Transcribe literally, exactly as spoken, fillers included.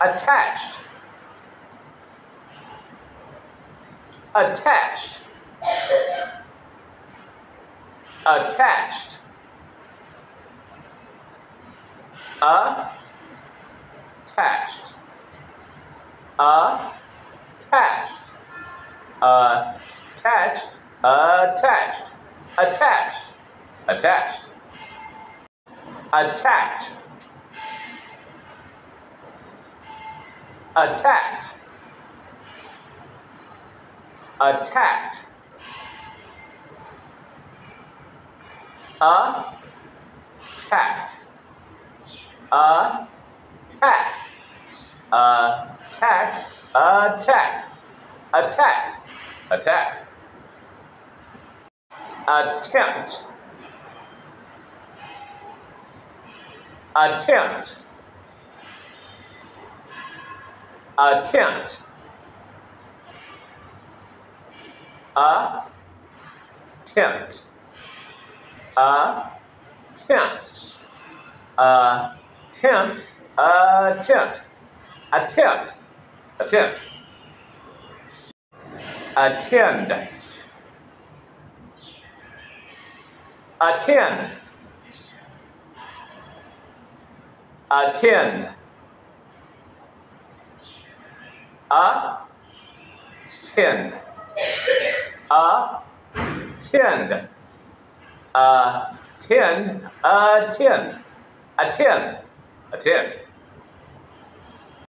attached, attached, attached, attached, attached, attached, attached, attached, attached, attacked, attacked, attacked, attacked, attacked, attacked, attacked, attacked, attacked, attempt, attempt, attempt, attempt, attempt, attempt, attempt, attempt, attempt, attend, attend, attend, attend, attend, attend, attend, attend, attend.